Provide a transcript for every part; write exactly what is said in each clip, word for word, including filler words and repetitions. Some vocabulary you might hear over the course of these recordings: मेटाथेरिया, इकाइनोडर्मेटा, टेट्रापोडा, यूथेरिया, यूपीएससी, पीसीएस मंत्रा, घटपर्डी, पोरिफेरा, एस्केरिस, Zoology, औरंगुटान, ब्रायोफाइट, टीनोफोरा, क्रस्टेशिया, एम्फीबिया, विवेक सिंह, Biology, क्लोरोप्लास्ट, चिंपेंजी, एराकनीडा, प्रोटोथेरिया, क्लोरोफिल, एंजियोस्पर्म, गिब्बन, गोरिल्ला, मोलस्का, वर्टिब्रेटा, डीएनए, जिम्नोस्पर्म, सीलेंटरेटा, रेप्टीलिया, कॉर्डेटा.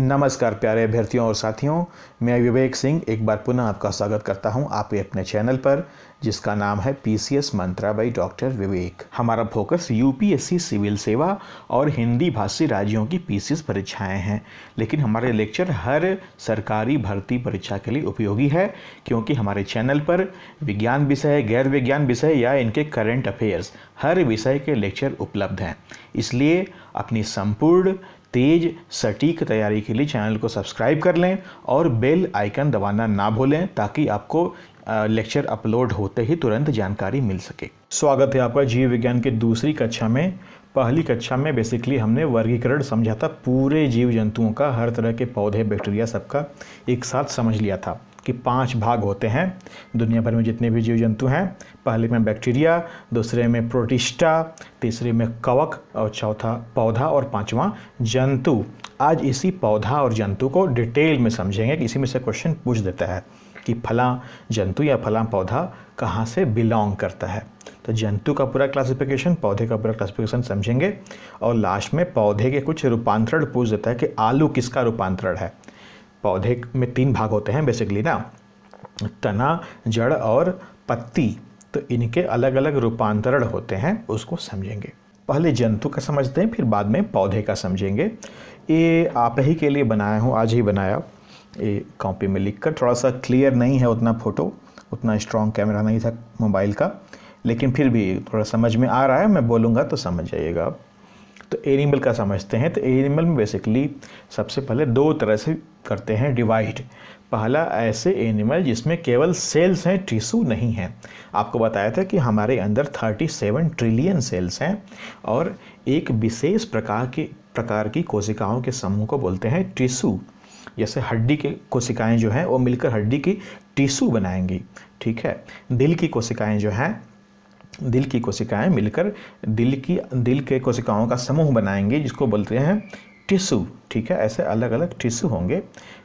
नमस्कार प्यारे अभ्यर्थियों और साथियों, मैं विवेक सिंह एक बार पुनः आपका स्वागत करता हूं आपके अपने चैनल पर जिसका नाम है पीसीएस मंत्रा by doctor Vivek. हमारा फोकस यूपीएससी सिविल सेवा और हिंदी भाषी राज्यों की पीसीएस परीक्षाएं हैं, लेकिन हमारे लेक्चर हर सरकारी भर्ती परीक्षा के लिए उपयोगी है क्योंकि हमारे चैनल पर विज्ञान विषय, गैर विज्ञान विषय या इनके करेंट अफेयर्स हर विषय के लेक्चर उपलब्ध हैं। इसलिए अपनी संपूर्ण तेज सटीक तैयारी के लिए चैनल को सब्सक्राइब कर लें और बेल आइकन दबाना ना भूलें ताकि आपको लेक्चर अपलोड होते ही तुरंत जानकारी मिल सके। स्वागत है आपका जीव विज्ञान के दूसरी कक्षा में। पहली कक्षा में बेसिकली हमने वर्गीकरण समझा था, पूरे जीव जंतुओं का, हर तरह के पौधे बैक्टीरिया सबका एक साथ समझ लिया था कि पांच भाग होते हैं दुनिया भर में जितने भी जीव जंतु हैं। पहले में बैक्टीरिया, दूसरे में प्रोटिस्टा, तीसरे में कवक और चौथा पौधा और पांचवा जंतु। आज इसी पौधा और जंतु को डिटेल में समझेंगे कि इसी में से क्वेश्चन पूछ देता है कि फलां जंतु या फलां पौधा कहाँ से बिलोंग करता है। तो जंतु का पूरा क्लासिफिकेशन, पौधे का पूरा क्लासिफिकेशन समझेंगे और लास्ट में पौधे के कुछ रूपांतरण पूछ देता है कि आलू किसका रूपांतरण है। पौधे में तीन भाग होते हैं बेसिकली ना, तना, जड़ और पत्ती, तो इनके अलग अलग रूपांतरण होते हैं, उसको समझेंगे। पहले जंतु का समझते हैं, फिर बाद में पौधे का समझेंगे। ये आप ही के लिए बनाया हूँ, आज ही बनाया, ये कॉपी में लिखकर। थोड़ा सा क्लियर नहीं है उतना फोटो, उतना स्ट्रॉन्ग कैमरा नहीं था मोबाइल का, लेकिन फिर भी थोड़ा समझ में आ रहा है, मैं बोलूँगा तो समझ जाइएगा आप। तो एनिमल का समझते हैं। तो एनिमल में बेसिकली सबसे पहले दो तरह से करते हैं डिवाइड। पहला ऐसे एनिमल जिसमें केवल सेल्स हैं, टिश्यू नहीं हैं। आपको बताया था कि हमारे अंदर सैंतीस ट्रिलियन सेल्स हैं और एक विशेष प्रकार के प्रकार की कोशिकाओं के समूह को बोलते हैं टिश्यू। जैसे हड्डी के कोशिकाएं जो हैं वो मिलकर हड्डी की टिश्यू बनाएंगी, ठीक है। दिल की कोशिकाएँ जो हैं, दिल की कोशिकाएं मिलकर दिल की दिल के कोशिकाओं का समूह बनाएंगे जिसको बोलते हैं टिश्यू, ठीक है। ऐसे अलग अलग टिश्यू होंगे,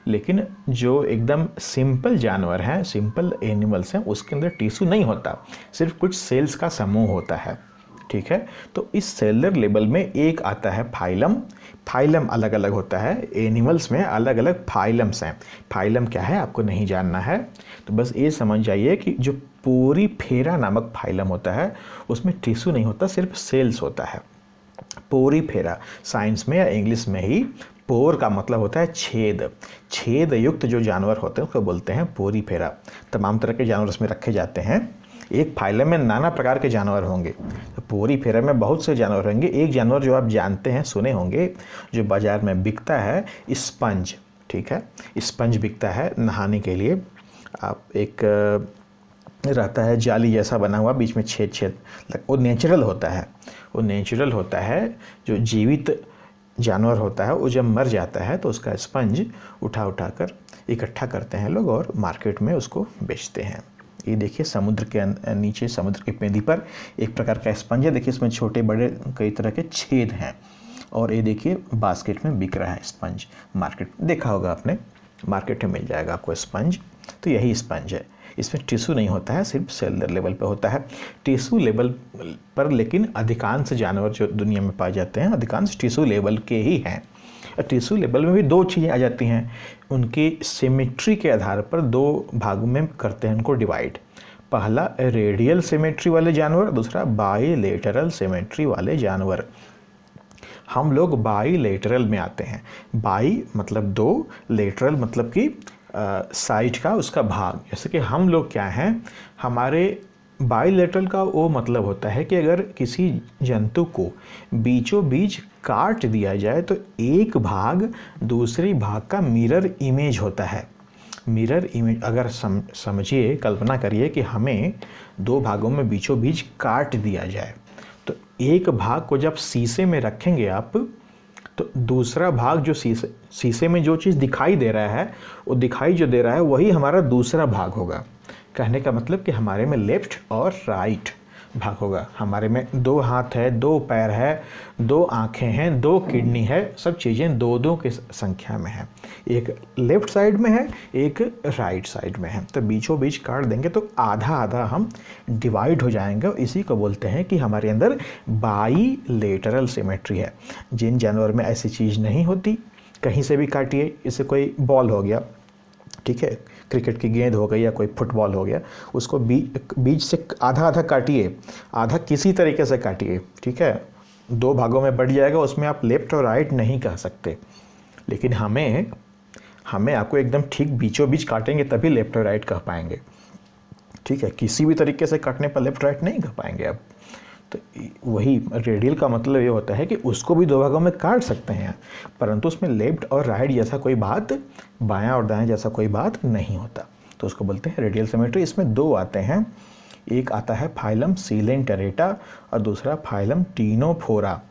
लेकिन जो एकदम सिंपल जानवर हैं, सिंपल एनिमल्स हैं, उसके अंदर टिश्यू नहीं होता, सिर्फ कुछ सेल्स का समूह होता है, ठीक है। तो इस सेलर लेवल में एक आता है फाइलम। फाइलम अलग अलग होता है, एनिमल्स में अलग अलग फाइलम्स हैं। फाइलम क्या है आपको नहीं जानना है, तो बस ये समझ जाइए कि जो पोरिफेरा नामक फाइलम होता है उसमें टिश्यू नहीं होता, सिर्फ सेल्स होता है। पोरिफेरा साइंस में या इंग्लिश में ही पोर का मतलब होता है छेद। छेद युक्त जो जानवर होते हैं उसको बोलते हैं पोरिफेरा। तमाम तरह के जानवर उसमें रखे जाते हैं। एक फाइलम में नाना प्रकार के जानवर होंगे, तो पोरिफेरा में बहुत से जानवर होंगे। एक जानवर जो आप जानते हैं, सुने होंगे, जो बाज़ार में बिकता है, स्पंज, ठीक है। स्पंज बिकता है नहाने के लिए। आप एक रहता है जाली जैसा बना हुआ, बीच में छेद छेद, वो नेचुरल होता है। वो नेचुरल होता है, जो जीवित जानवर होता है वो जब मर जाता है तो उसका स्पंज उठा उठा कर इकट्ठा करते हैं लोग और मार्केट में उसको बेचते हैं। ये देखिए समुद्र के नीचे, समुद्र की पेंदी पर एक प्रकार का स्पंज है। देखिए इसमें छोटे बड़े कई तरह के छेद हैं और ये देखिए बास्केट में बिक रहा है स्पंज। मार्केट देखा होगा आपने, मार्केट में मिल जाएगा आपको स्पंज। तो यही स्पंज है, इसमें टिश्यू नहीं होता है, सिर्फ सेलुलर लेवल पर होता है। टिश्यू लेवल पर लेकिन अधिकांश जानवर जो दुनिया में पाए जाते हैं अधिकांश टिश्यू लेवल के ही हैं। टिश्यू लेवल में भी दो चीज़ें आ जाती हैं, उनकी सिमेट्री के आधार पर दो भागों में करते हैं उनको डिवाइड। पहला रेडियल सिमेट्री वाले जानवर, दूसरा बाईलेटरल सिमेट्री वाले जानवर। हम लोग बाईलेटरल में आते हैं। बाई मतलब दो, लेटरल मतलब कि साइड का, उसका भाग। जैसे कि हम लोग क्या हैं, हमारे बाईलेटरल का वो मतलब होता है कि अगर किसी जंतु को बीचों बीच काट दिया जाए तो एक भाग दूसरे भाग का मिरर इमेज होता है। मिरर इमेज अगर सम समझिए कल्पना करिए कि हमें दो भागों में बीचों बीच काट दिया जाए तो एक भाग को जब शीशे में रखेंगे आप तो दूसरा भाग जो शीशे शीशे में जो चीज़ दिखाई दे रहा है वो दिखाई जो दे रहा है वही हमारा दूसरा भाग होगा। कहने का मतलब कि हमारे में लेफ्ट और राइट भाग होगा। हमारे में दो हाथ है, दो पैर है, दो आँखें हैं, दो किडनी है, सब चीज़ें दो दो के संख्या में है। एक लेफ्ट साइड में है, एक राइट साइड में है। तो बीचों बीच काट देंगे तो आधा आधा हम डिवाइड हो जाएंगे और इसी को बोलते हैं कि हमारे अंदर बाईलेटरल सिमेट्री है। जिन जानवर में ऐसी चीज़ नहीं होती, कहीं से भी काटिए, इससे कोई बॉल हो गया, ठीक है, क्रिकेट की गेंद हो गई या कोई फुटबॉल हो गया, उसको बीज बीज से आधा आधा काटिए, आधा किसी तरीके से काटिए, ठीक है, दो भागों में बढ़ जाएगा, उसमें आप लेफ्ट और राइट नहीं कह सकते। लेकिन हमें हमें आपको एकदम ठीक बीचों बीच काटेंगे तभी लेफ्ट और राइट कह पाएंगे, ठीक है, किसी भी तरीके से काटने पर लेफ्ट राइट नहीं कह पाएंगे आप। तो वही रेडियल का मतलब ये होता है कि उसको भी दो भागों में काट सकते हैं, परंतु उसमें लेफ्ट और राइट जैसा कोई बात, बायां और दायां जैसा कोई बात नहीं होता, तो उसको बोलते हैं रेडियल सिमेट्री। इसमें दो आते हैं, एक आता है फाइलम सीलेंटरेटा और दूसरा फाइलम टीनोफोरा।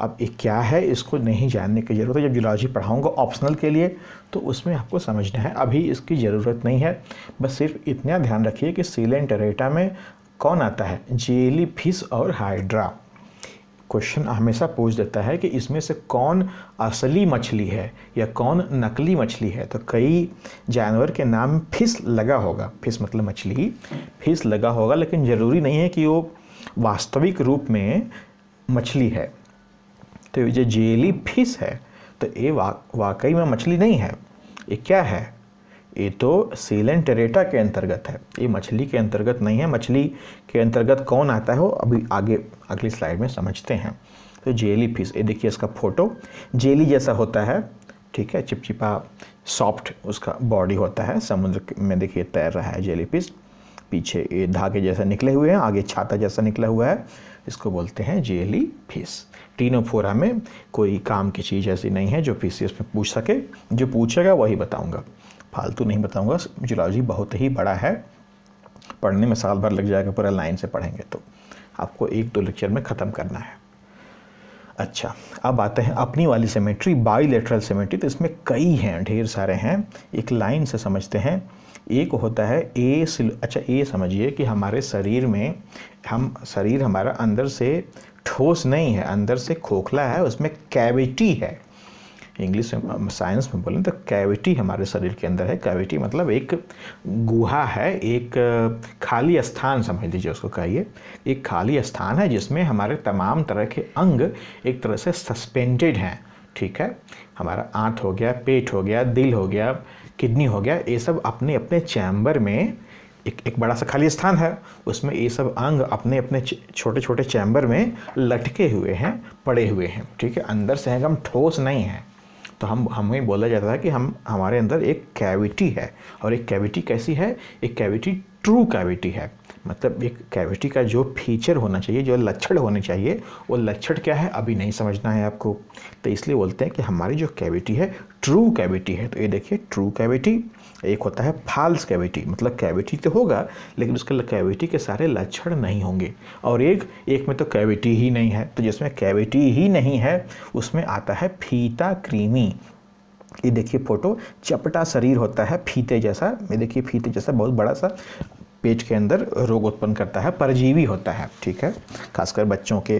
अब ये क्या है इसको नहीं जानने की ज़रूरत है, जब जूलॉजी पढ़ाऊँगा ऑप्शनल के लिए तो उसमें आपको समझना है, अभी इसकी ज़रूरत नहीं है। बस सिर्फ इतना ध्यान रखिए कि सीलेंटरेटा में कौन आता है, जेली फिश और हाइड्रा। क्वेश्चन हमेशा पूछ देता है कि इसमें से कौन असली मछली है या कौन नकली मछली है, तो कई जानवर के नाम फिश लगा होगा, फिश मतलब मछली, फिश लगा होगा, लेकिन ज़रूरी नहीं है कि वो वास्तविक रूप में मछली है। तो ये जो जेली फिश है तो ये वा, वाकई में मछली नहीं है, ये क्या है, ये तो सीलेंटरेटा के अंतर्गत है, ये मछली के अंतर्गत नहीं है। मछली के अंतर्गत कौन आता है वो अभी आगे अगली स्लाइड में समझते हैं। तो जेली फिश, ये देखिए इसका फोटो, जेली जैसा होता है, ठीक है, चिपचिपा सॉफ्ट उसका बॉडी होता है, समुद्र में देखिए तैर रहा है जेली फिश, पीछे ये धागे जैसा निकले हुए हैं, आगे छाता जैसा निकला हुआ है, इसको बोलते हैं जेली फिश। टीनोफोरा में कोई काम की चीज़ ऐसी नहीं है जो पीसीएस में पूछ सके, जो पूछेगा वही बताऊंगा, फालतू नहीं बताऊंगा, जूलॉजी बहुत ही बड़ा है, पढ़ने में साल भर लग जाएगा, पूरा लाइन से पढ़ेंगे तो आपको एक दो लेक्चर में ख़त्म करना है। अच्छा, अब आते हैं अपनी वाली सिमेट्री, बाईलेटरल सिमेट्री। तो इसमें कई हैं, ढेर सारे हैं, एक लाइन से समझते हैं। एक होता है ए, अच्छा ए समझिए कि हमारे शरीर में, हम शरीर हमारा अंदर से ठोस नहीं है, अंदर से खोखला है, उसमें कैविटी है, इंग्लिश में साइंस में बोलें तो कैविटी हमारे शरीर के अंदर है। कैविटी मतलब एक गुहा है, एक खाली स्थान समझ लीजिए उसको, कहिए एक खाली स्थान है जिसमें हमारे तमाम तरह के अंग एक तरह से सस्पेंडेड हैं, ठीक है, हमारा आँत हो गया, पेट हो गया, दिल हो गया, किडनी हो गया, ये सब अपने अपने चैम्बर में, एक एक बड़ा सा खाली स्थान है उसमें ये सब अंग अपने अपने छोटे छोटे चैम्बर में लटके हुए हैं, पड़े हुए हैं, ठीक है, अंदर से एकदम ठोस नहीं है। तो हम हमें बोला जाता है कि हम हमारे अंदर एक कैविटी है, और एक कैविटी कैसी है, एक कैविटी ट्रू कैविटी है, मतलब एक कैविटी का जो फीचर होना चाहिए, जो लक्षण होने चाहिए, वो लक्षण क्या है अभी नहीं समझना है आपको, तो इसलिए बोलते हैं कि हमारी जो कैविटी है ट्रू कैविटी है। तो ये देखिए ट्रू कैविटी, एक होता है फाल्स कैविटी, मतलब कैविटी तो होगा लेकिन उसके कैविटी के सारे लक्षण नहीं होंगे, और एक एक में तो कैविटी ही नहीं है, तो जिसमें कैविटी ही नहीं है उसमें आता है फीता क्रीमी। ये देखिए फोटो, चपटा शरीर होता है फीते जैसा, ये देखिए फीते जैसा बहुत बड़ा सा, पेट के अंदर रोग उत्पन्न करता है, परजीवी होता है, ठीक है, खासकर बच्चों के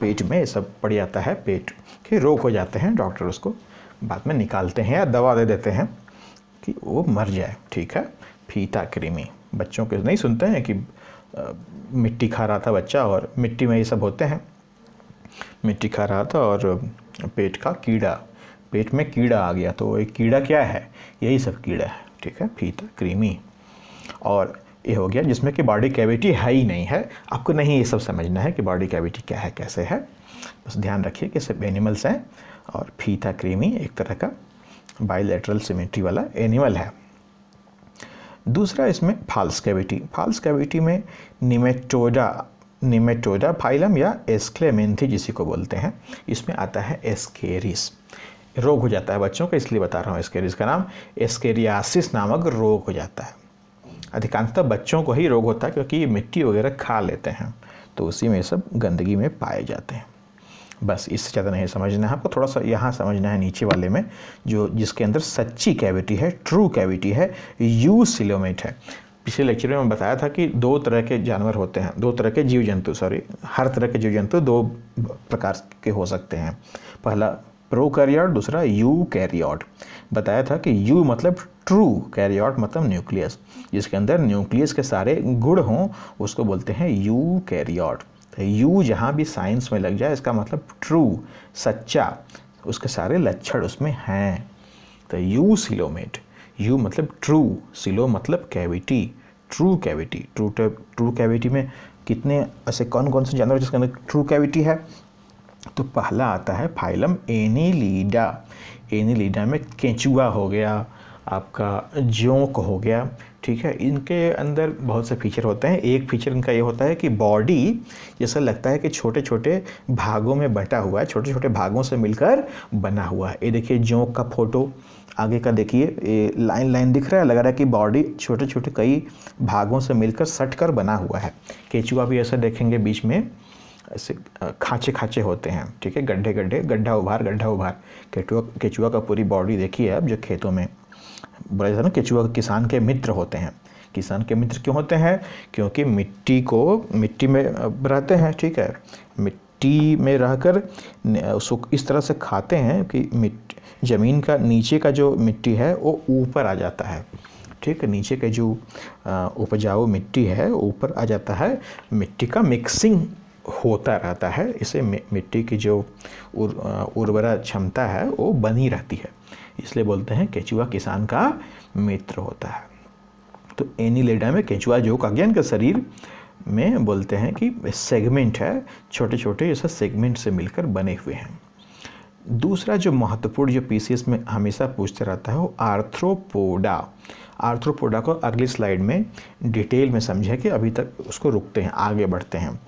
पेट में ये सब पड़ जाता है, पेट के रोग हो जाते हैं, डॉक्टर उसको बाद में निकालते हैं या दवा दे देते हैं कि वो मर जाए, ठीक है, फीता कृमि। बच्चों के नहीं सुनते हैं कि आ, मिट्टी खा रहा था बच्चा और मिट्टी में ये सब होते हैं, मिट्टी खा रहा था और पेट का कीड़ा, पेट में कीड़ा आ गया, तो ये कीड़ा क्या है, यही सब कीड़ा है, ठीक है, फीता कृमि। और ये हो गया जिसमें कि बॉडी कैविटी है ही नहीं है, आपको नहीं ये सब समझना है कि बॉडी कैविटी क्या है कैसे है, बस ध्यान रखिए कि सब एनिमल्स हैं, और फीता क्रीमी एक तरह का बाइलेटरल सिमेट्री वाला एनिमल है। दूसरा इसमें फाल्स कैविटी, फाल्स कैविटी में निमेटोडा, निमेटोडा फाइलम या एस्क्लेमेंथी जिसी को बोलते हैं, इसमें आता है एस्केरिस, रोग हो जाता है बच्चों का, इसलिए बता रहा हूँ एस्केरिस का नाम, एस्केरियासिस नामक रोग हो जाता है, अधिकांशतः बच्चों को ही रोग होता है क्योंकि ये मिट्टी वगैरह खा लेते हैं, तो उसी में सब गंदगी में पाए जाते हैं। बस इससे ज़्यादा नहीं समझना है आपको, थोड़ा सा यहाँ समझना है नीचे वाले में, जो जिसके अंदर सच्ची कैविटी है, ट्रू कैविटी है, यूसिलोमेट है। पिछले लेक्चर में मैं बताया था कि दो तरह के जानवर होते हैं, दो तरह के जीव जंतु, सॉरी हर तरह के जीव जंतु दो प्रकार के हो सकते हैं, पहला प्रोकैरियोट, दूसरा यूकैरियोट। बताया था कि यू मतलब ट्रू, कैरियोट मतलब न्यूक्लियस, जिसके अंदर न्यूक्लियस के सारे गुण हों उसको बोलते हैं यूकैरियोट। तो यू जहाँ भी साइंस में लग जाए इसका मतलब ट्रू, सच्चा, उसके सारे लक्षण उसमें हैं। तो यूसीलोमेट, यू मतलब ट्रू, सिलो मतलब cavity, true cavity, true true cavity में कितने ऐसे कौन कौन से जानवर जिसके अंदर ट्रू कैविटी है? तो पहला आता है फाइलम एनीलीडा। एनीलीडा में केंचुआ हो गया, आपका जोंक हो गया, ठीक है। इनके अंदर बहुत से फीचर होते हैं। एक फीचर इनका ये होता है कि बॉडी जैसा लगता है कि छोटे छोटे भागों में बटा हुआ है, छोटे छोटे भागों से मिलकर बना हुआ है। ये देखिए जोंक का फोटो, आगे का देखिए, ये लाइन लाइन दिख रहा है, लग रहा है कि बॉडी छोटे छोटे कई भागों से मिलकर सट कर बना हुआ है। केचुआ भी ऐसा देखेंगे, बीच में ऐसे खाँचे खाँचे होते हैं, ठीक है, गड्ढे गड्ढे, गड्ढा उभार गड्ढा उभार। केचुआ केचुआ का पूरी बॉडी देखिए आप, जो खेतों में बड़ा जैसा ना, केचुआ किसान के मित्र होते हैं। किसान के मित्र क्यों होते हैं? क्योंकि मिट्टी को मिट्टी में रहते हैं, ठीक है, मिट्टी में रहकर उसको इस तरह से खाते हैं कि मिट्टी, ज़मीन का नीचे का जो मिट्टी है वो ऊपर आ जाता है, ठीक है, नीचे के जो उपजाऊ मिट्टी है ऊपर आ जाता है। मिट्टी का मिक्सिंग होता रहता है, इसे मिट्टी की जो उर, उर्वरा क्षमता है वो बनी रहती है, इसलिए बोलते हैं केचुआ किसान का मित्र होता है। तो एनीलीडा में केचुआ जोंक अज्ञान के शरीर में बोलते हैं कि सेगमेंट है, छोटे छोटे ऐसे सेगमेंट से मिलकर बने हुए हैं। दूसरा जो महत्वपूर्ण जो पीसीएस में हमेशा पूछते रहता है वो आर्थ्रोपोडा। आर्थ्रोपोडा को अगली स्लाइड में डिटेल में समझे कि अभी तक उसको रुकते हैं, आगे बढ़ते हैं।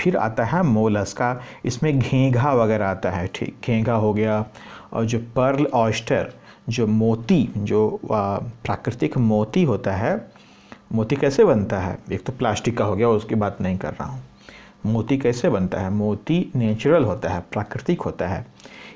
फिर आता है मोलस्का, इसमें घेंघा वगैरह आता है, ठीक, घेंघा हो गया, और जो पर्ल ऑयस्टर, जो मोती, जो प्राकृतिक मोती होता है। मोती कैसे बनता है? एक तो प्लास्टिक का हो गया, उसकी बात नहीं कर रहा हूँ। मोती कैसे बनता है? मोती नेचुरल होता है, प्राकृतिक होता है।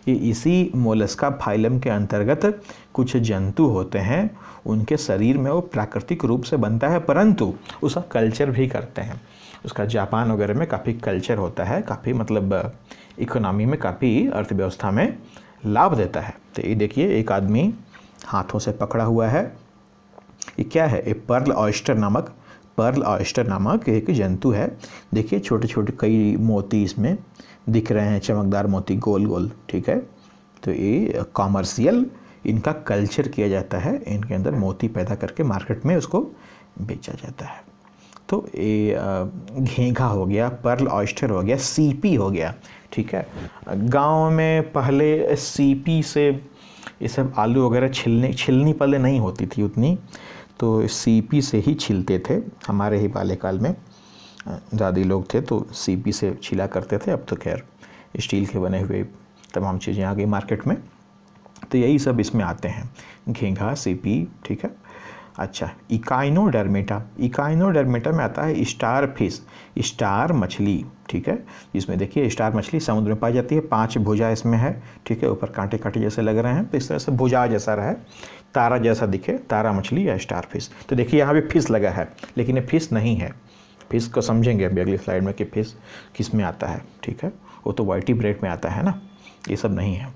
ये इसी मोलस्का फाइलम के अंतर्गत कुछ जंतु होते हैं, उनके शरीर में वो प्राकृतिक रूप से बनता है, परंतु उसका कल्चर भी करते हैं। उसका जापान वगैरह में काफ़ी कल्चर होता है, काफ़ी मतलब इकोनॉमी में, काफ़ी अर्थव्यवस्था में लाभ देता है। तो ये देखिए एक आदमी हाथों से पकड़ा हुआ है, ये क्या है? ये पर्ल ऑयस्टर नामक पर्ल ऑयस्टर नामक एक जंतु है। देखिए छोटे छोटे कई मोती इसमें दिख रहे हैं, चमकदार मोती, गोल गोल, ठीक है। तो ये कॉमर्शियल इनका कल्चर किया जाता है, इनके अंदर मोती पैदा करके मार्केट में उसको बेचा जाता है। तो ये घेंघा हो गया, पर्ल ऑयस्टर हो गया, सीपी हो गया, ठीक है। गांव में पहले सीपी से ये सब आलू वगैरह छिलने छिलनी पहले नहीं होती थी उतनी, तो सीपी से ही छिलते थे। हमारे ही बाल्यकाल में दादी लोग थे तो सीपी से छिला करते थे। अब तो खैर स्टील के बने हुए तमाम चीज़ें आ गई मार्केट में। तो यही सब इसमें आते हैं, घेंघा, सीपी, ठीक है। अच्छा, इकाइनोडर्मेटा, इकाइनोडर्मेटा में आता है स्टार फिश, स्टार मछली, ठीक है, जिसमें देखिए स्टार मछली समुद्र में पाई जाती है। पांच भुजा इसमें है, ठीक है, ऊपर कांटे कांटे जैसे लग रहे हैं, तो इस तरह से भुजा जैसा रहे, तारा जैसा दिखे, तारा मछली या स्टार फिश। तो देखिए यहाँ भी फिश लगा है, लेकिन ये फिश नहीं है। फिश को समझेंगे अभी अगली स्लाइड में कि फिश किस में आता है, ठीक है, वो तो वर्टिब्रेट में आता है ना, ये सब नहीं है,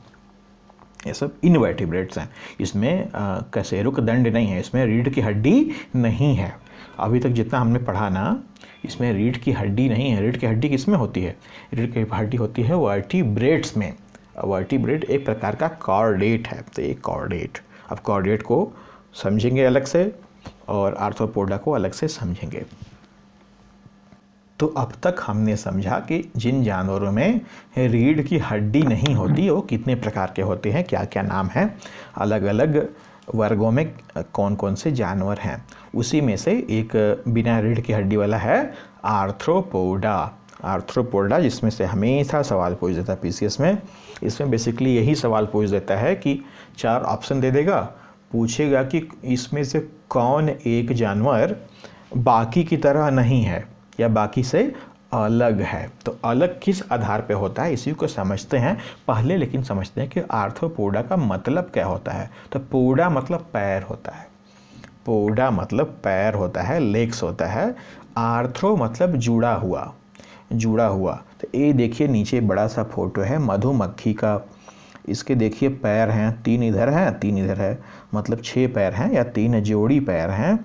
ये सब इनवर्टिब्रेट्स हैं। इसमें कशेरु का दंड नहीं है, इसमें रीढ़ की हड्डी नहीं है। अभी तक जितना हमने पढ़ा ना, इसमें रीढ़ की हड्डी नहीं है। रीढ़ की हड्डी किसमें होती है? रीढ़ की हड्डी होती है वर्टिब्रेट्स में। वर्टिब्रेट एक प्रकार का कॉर्डेट है, तो ये कॉर्डेट। अब कॉर्डेट को समझेंगे अलग से और आर्थ्रोपोडा को अलग से समझेंगे। तो अब तक हमने समझा कि जिन जानवरों में रीढ़ की हड्डी नहीं होती वो कितने प्रकार के होते हैं, क्या क्या नाम हैं, अलग अलग वर्गों में कौन कौन से जानवर हैं। उसी में से एक बिना रीढ़ की हड्डी वाला है आर्थ्रोपोडा। आर्थ्रोपोडा जिसमें से हमेशा सवाल पूछ देता है पीसीएस में, इसमें बेसिकली यही सवाल पूछ देता है कि चार ऑप्शन दे देगा, पूछेगा कि इसमें से कौन एक जानवर बाकी की तरह नहीं है या बाकी से अलग है। तो अलग किस आधार पे होता है इसी को समझते हैं पहले, लेकिन समझते हैं कि आर्थ्रोपोडा का मतलब क्या होता है। तो पोडा मतलब पैर होता है, पोडा मतलब पैर होता है, लेग्स होता है। आर्थ्रो मतलब जुड़ा हुआ, जुड़ा हुआ। तो ये देखिए नीचे बड़ा सा फोटो है मधुमक्खी का, इसके देखिए पैर हैं, तीन इधर हैं तीन इधर है, मतलब छः पैर हैं या तीन जोड़ी पैर हैं।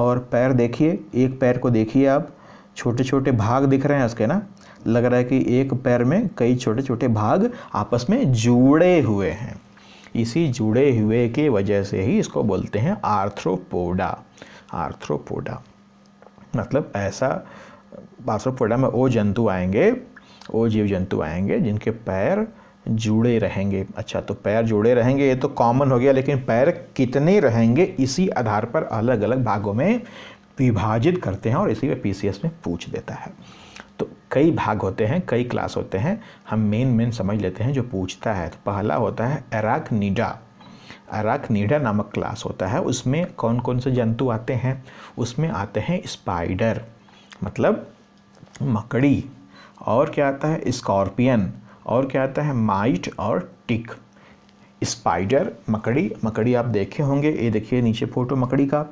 और पैर देखिए, एक पैर को देखिए आप, छोटे छोटे भाग दिख रहे हैं उसके ना, लग रहा है कि एक पैर में कई छोटे छोटे भाग आपस में जुड़े हुए हैं। इसी जुड़े हुए के वजह से ही इसको बोलते हैं आर्थ्रोपोडा। आर्थ्रोपोडा मतलब ऐसा, आर्थ्रोपोडा में वो जंतु आएंगे, वो जीव जंतु आएंगे जिनके पैर जुड़े रहेंगे। अच्छा, तो पैर जुड़े रहेंगे ये तो कॉमन हो गया, लेकिन पैर कितने रहेंगे इसी आधार पर अलग अलग भागों में विभाजित करते हैं और इसी पे पीसीएस में पूछ देता है। तो कई भाग होते हैं, कई क्लास होते हैं, हम मेन मेन समझ लेते हैं जो पूछता है। तो पहला होता है एराकनीडा। एराकनीडा नामक क्लास होता है, उसमें कौन कौन से जंतु आते हैं? उसमें आते हैं स्पाइडर मतलब मकड़ी, और क्या आता है स्कॉर्पियन, और क्या आता है माइट और टिक। स्पाइडर, मकड़ी, मकड़ी आप देखे होंगे, ये देखिए नीचे फोटो मकड़ी का,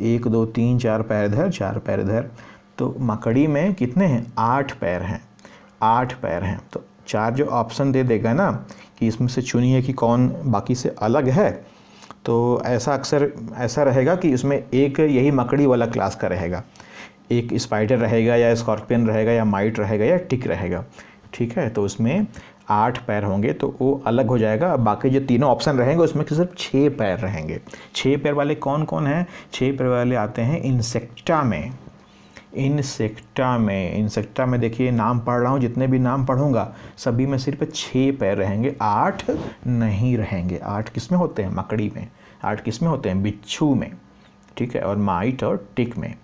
एक दो तीन चार पैर इधर, चार पैर इधर। तो मकड़ी में कितने हैं? आठ पैर हैं, आठ पैर हैं। तो चार जो ऑप्शन दे देगा ना कि इसमें से चुनिए कि कौन बाकी से अलग है, तो ऐसा अक्सर ऐसा रहेगा कि उसमें एक यही मकड़ी वाला क्लास का रहेगा, एक स्पाइडर रहेगा या स्कॉर्पियन रहेगा या माइट रहेगा या टिक रहेगा, ठीक है। तो उसमें आठ पैर होंगे तो वो अलग हो जाएगा। बाकी जो तीनों ऑप्शन रहेंगे उसमें सिर्फ छः पैर रहेंगे। छः पैर वाले कौन कौन हैं? छः पैर वाले आते हैं इंसेक्टा में। इंसेक्टा में, इंसेक्टा में देखिए नाम पढ़ रहा हूँ, जितने भी नाम पढ़ूंगा सभी में सिर्फ छः पैर रहेंगे, आठ नहीं रहेंगे। आठ किस में होते हैं? मकड़ी में। आठ किस में होते हैं? बिच्छू में, ठीक है, और माइट और टिक में।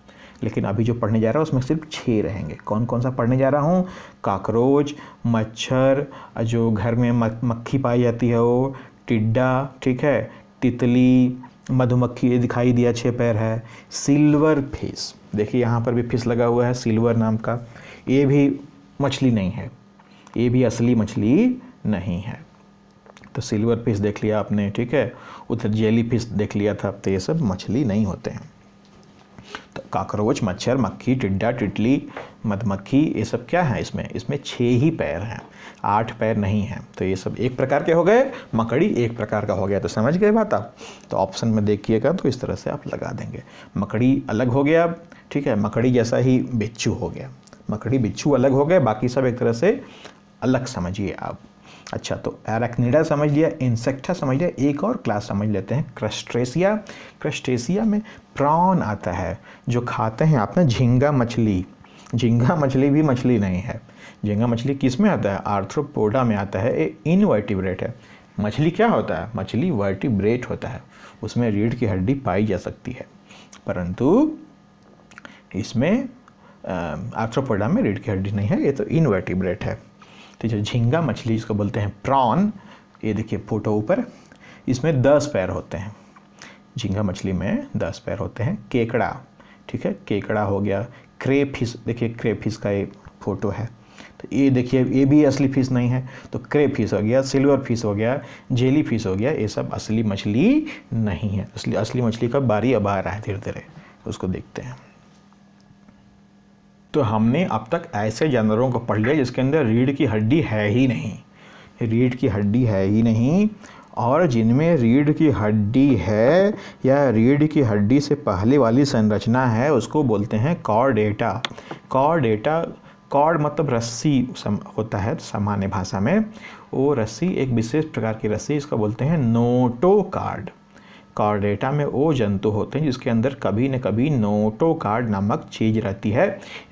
लेकिन अभी जो पढ़ने जा रहा है उसमें सिर्फ छः रहेंगे। कौन कौन सा पढ़ने जा रहा हूँ? कॉकरोच, मच्छर, जो घर में मक्खी पाई जाती है वो, टिड्डा, ठीक है, तितली, मधुमक्खी, ये दिखाई दिया छः पैर है। सिल्वर फिश, देखिए यहाँ पर भी फिश लगा हुआ है सिल्वर नाम का, ये भी मछली नहीं है, ये भी असली मछली नहीं है। तो सिल्वर फिश देख लिया आपने, ठीक है, उधर जेली फिश देख लिया था, तो ये सब मछली नहीं होते हैं। तो काकरोच, मच्छर, मक्खी, टिड्डा, टिटली, मधुमक्खी, ये सब क्या है इसमें? इसमें छः ही पैर हैं, आठ पैर नहीं हैं। तो ये सब एक प्रकार के हो गए, मकड़ी एक प्रकार का हो गया। तो समझ गए बात आप? तो ऑप्शन में देखिएगा तो इस तरह से आप लगा देंगे। मकड़ी अलग हो गया, ठीक है, मकड़ी जैसा ही बिच्छू हो गया, मकड़ी बिच्छू अलग हो गए, बाकी सब एक तरह से अलग समझिए आप। अच्छा, तो एराकनीडा समझ लिया, इंसेक्टा समझ लिया, एक और क्लास समझ लेते हैं क्रस्टेशिया। क्रस्टेशिया में प्रॉन आता है, जो खाते हैं आपने झींगा मछली। झींगा मछली भी मछली नहीं है। झींगा मछली किस में आता है? आर्थ्रोपोडा में आता है, ये इनवर्टिब्रेट है। मछली क्या होता है? मछली वर्टिब्रेट होता है, उसमें रीढ़ की हड्डी पाई जा सकती है, परंतु इसमें आर्थ्रोपोडा में रीढ़ की हड्डी नहीं है, ये तो इनवर्टिब्रेट है। तो जो झींगा मछली इसको बोलते हैं प्रॉन, ये देखिए फोटो ऊपर, इसमें दस पैर होते हैं। झींगा मछली में दस पैर होते हैं। केकड़ा, ठीक है, केकड़ा हो गया। क्रे फिश, देखिए क्रे फिश का ये फोटो है, तो ये देखिए ये भी असली फिश नहीं है। तो क्रे फिश हो गया, सिल्वर फिश हो गया, जेली फिश हो गया, ये सब असली मछली नहीं है। असली असली मछली का बारी अब आ रहा है धीरे धीरे, उसको देखते हैं। तो हमने अब तक ऐसे जानवरों को पढ़ लिया जिसके अंदर रीढ़ की हड्डी है ही नहीं, रीढ़ की हड्डी है ही नहीं, और जिनमें रीढ़ की हड्डी है या रीढ़ की हड्डी से पहले वाली संरचना है उसको बोलते हैं कॉर्डेटा। कॉर्डेटा, कॉर्ड मतलब रस्सी होता है सामान्य भाषा में, वो रस्सी एक विशेष प्रकार की रस्सी, इसको बोलते हैं नोटोकार्ड। कॉर्डेटा में वो जंतु होते हैं जिसके अंदर कभी न कभी नोटोकार्ड नामक चीज़ रहती है।